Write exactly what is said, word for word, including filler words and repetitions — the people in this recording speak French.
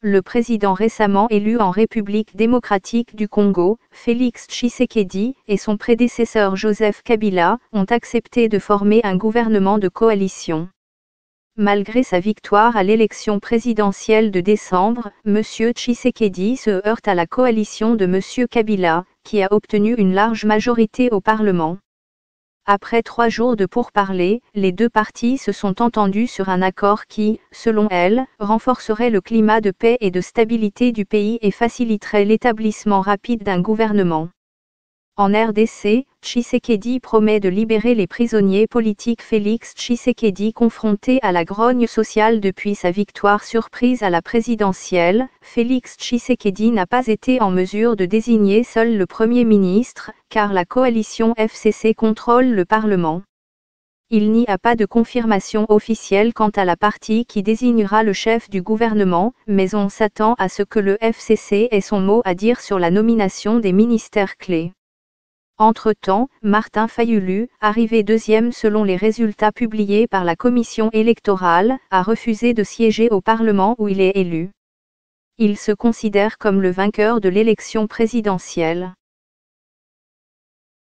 Le président récemment élu en République démocratique du Congo, Félix Tshisekedi, et son prédécesseur Joseph Kabila, ont accepté de former un gouvernement de coalition. Malgré sa victoire à l'élection présidentielle de décembre, M. Tshisekedi se heurte à la coalition de M. Kabila, qui a obtenu une large majorité au Parlement. Après trois jours de pourparlers, les deux parties se sont entendues sur un accord qui, selon elles, renforcerait le climat de paix et de stabilité du pays et faciliterait l'établissement rapide d'un gouvernement. En R D C, Tshisekedi promet de libérer les prisonniers politiques. Félix Tshisekedi, confronté à la grogne sociale depuis sa victoire surprise à la présidentielle, Félix Tshisekedi n'a pas été en mesure de désigner seul le Premier ministre, car la coalition F C C contrôle le Parlement. Il n'y a pas de confirmation officielle quant à la partie qui désignera le chef du gouvernement, mais on s'attend à ce que le F C C ait son mot à dire sur la nomination des ministères clés. Entre-temps, Martin Fayulu, arrivé deuxième selon les résultats publiés par la commission électorale, a refusé de siéger au Parlement où il est élu. Il se considère comme le vainqueur de l'élection présidentielle.